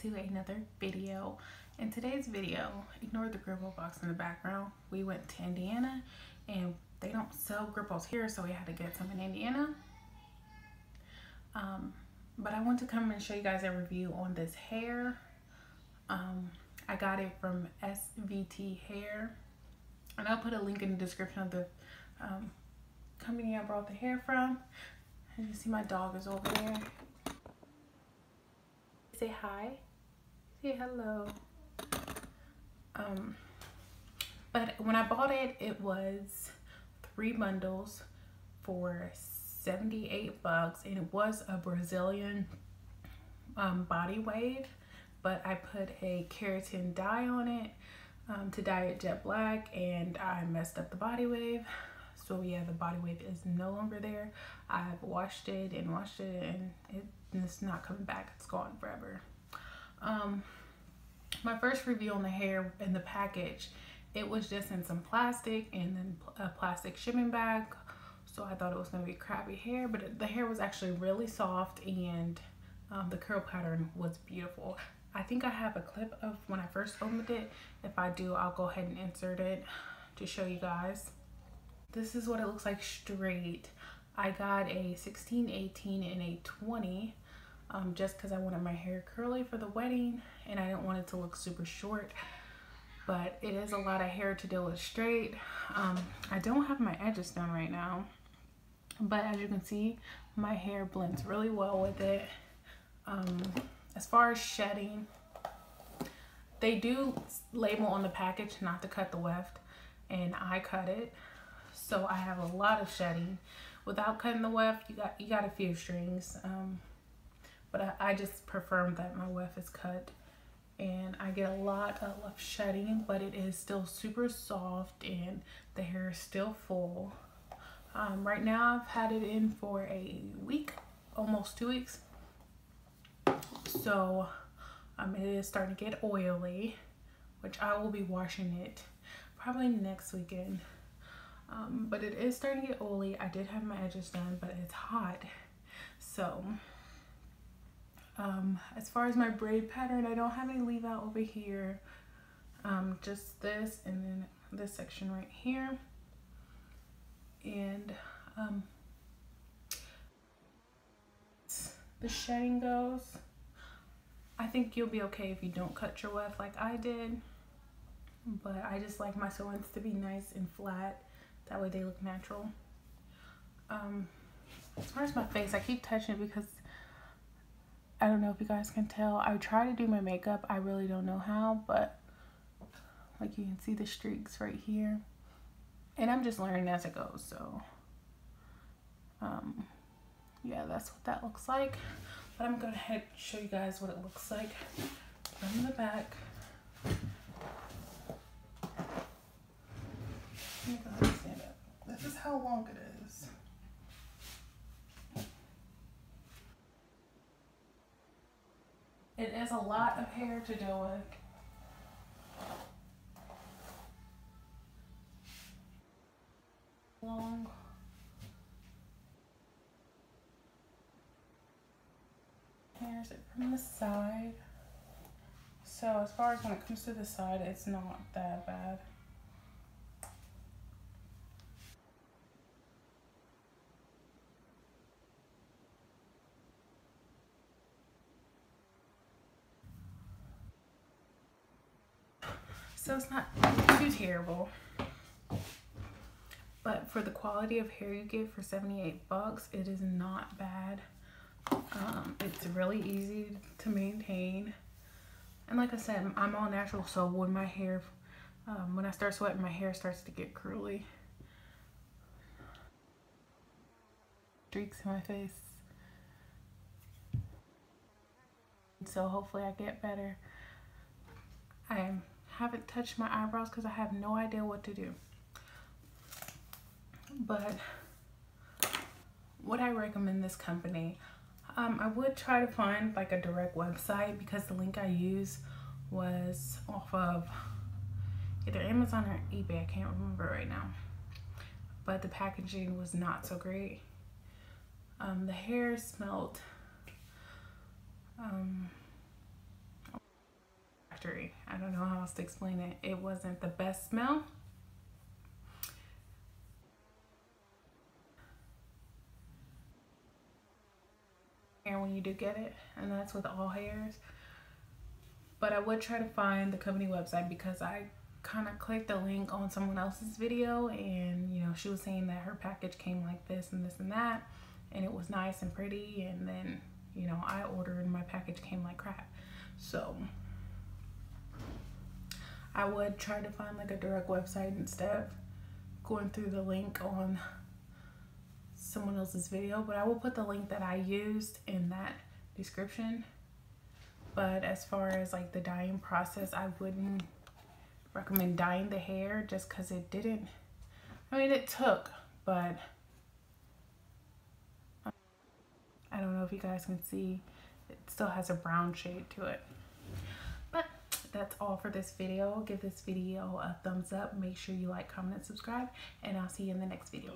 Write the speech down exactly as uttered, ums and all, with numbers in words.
to another video. In today's video, ignore the gripple box in the background. We went to Indiana and they don't sell gripples here, so we had to get some in Indiana. Um, but I want to come and show you guys a review on this hair. Um, I got it from S V T Hair, and I'll put a link in the description of the um, company I brought the hair from. As you see, my dog is over there. Say hi. Say hello. Um, but when I bought it, it was three bundles for seventy-eight bucks, and it was a Brazilian um, body wave, but I put a keratin dye on it um, to dye it jet black, and I messed up the body wave. So yeah, the body wave is no longer there. I've washed it and washed it, and it, it's not coming back. It's gone forever. Um, my first review on the hair and the package, it was just in some plastic and then a plastic shipping bag. So I thought it was gonna be crappy hair, but the hair was actually really soft, and um, the curl pattern was beautiful. I think I have a clip of when I first opened it. If I do, I'll go ahead and insert it to show you guys. This is what it looks like straight. I got a sixteen, eighteen, and a twenty um, just because I wanted my hair curly for the wedding, and I didn't want it to look super short. But it is a lot of hair to deal with straight. Um, I don't have my edges done right now, but as you can see, my hair blends really well with it. Um, as far as shedding, they do label on the package not to cut the weft, and I cut it. So I have a lot of shedding. Without cutting the weft, you got you got a few strings, um, but I, I just prefer that my weft is cut, and I get a lot of shedding, but it is still super soft and the hair is still full. Um, right now I've had it in for a week, almost two weeks. So um, it is starting to get oily, which I will be washing it probably next weekend. Um, but it is starting to get oily. I did have my edges done, but it's hot. So, um, as far as my braid pattern, I don't have any leave out over here. Um, just this, and then this section right here. And, um, the shedding goes. I think you'll be okay if you don't cut your weft like I did. But I just like my sew-ins to be nice and flat. That way they look natural. Um, as far as my face, I keep touching it because I don't know if you guys can tell. I try to do my makeup. I really don't know how, but like you can see the streaks right here. And I'm just learning as it goes. So um, yeah, that's what that looks like. But I'm going to head show you guys what it looks like from the back. Here you go. This is how long it is. It is a lot of hair to deal with. Long. Here's it from the side. So as far as when it comes to the side, it's not that bad. So it's not too terrible, but for the quality of hair you get for seventy-eight bucks, it is not bad. Um, it's really easy to maintain, and like I said, I'm all natural, so when my hair, um, when I start sweating, my hair starts to get curly. Streaks in my face. So hopefully I get better. I am. Haven't touched my eyebrows because I have no idea what to do. But would I recommend this company? Um, I would try to find like a direct website, because the link I used was off of either Amazon or eBay. I can't remember right now. But the packaging was not so great. Um, the hair smelled. Um, I don't know how else to explain it. It wasn't the best smell. And when you do get it, and that's with all hairs. But I would try to find the company website, because I kind of clicked a link on someone else's video, and you know, she was saying that her package came like this and this and that, and it was nice and pretty, and then you know, I ordered and my package came like crap. So I would try to find like a direct website instead of going through the link on someone else's video. But I will put the link that I used in that description. But as far as like the dyeing process, I wouldn't recommend dyeing the hair, just because it didn't, I mean it took, but I don't know if you guys can see, it still has a brown shade to it. But that's all for this video. Give this video a thumbs up, make sure you like, comment, and subscribe, and I'll see you in the next video.